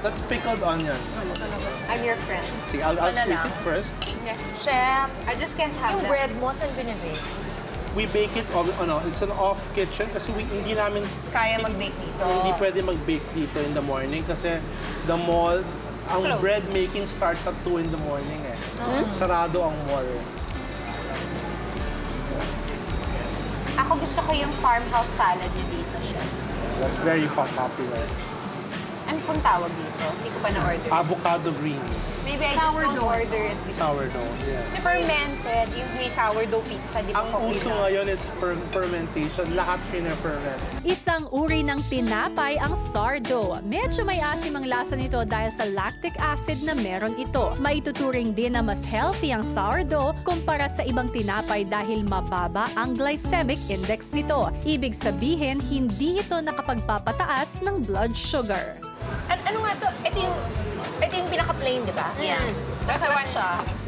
That's pickled onion. I'm your friend. See, I'll squeeze it first. Okay. Chef, I just can't have yung that. Yung bread mo, saan binibake? We bake it, ano, it's an off kitchen kasi hindi namin... Kaya mag-bake dito. Hindi pwede mag-bake dito in the morning kasi the mall, ang bread making starts at 2 in the morning eh. Mm-hmm. Sarado ang mall. Ako gusto ko yung farmhouse salad nyo dito, Chef. That's very popular. Ano pong tawag dito? Hindi ko pa na-order. Avocado greens. Maybe I just don't order it. Sourdough, yeah. It's fermented. Usually sourdough pizza, di ba? Ang uso ngayon is fermentation. Lahat fina-ferment. Isang uri ng tinapay ang sourdough. Medyo may asim ang lasa nito dahil sa lactic acid na meron ito. Maituturing din na mas healthy ang sourdough kumpara sa ibang tinapay dahil mababa ang glycemic index nito. Ibig sabihin, hindi ito nakapagpapataas ng blood sugar. Ano nga ito? Ito yung pinaka-plain, di ba? Yeah. Masarap siya.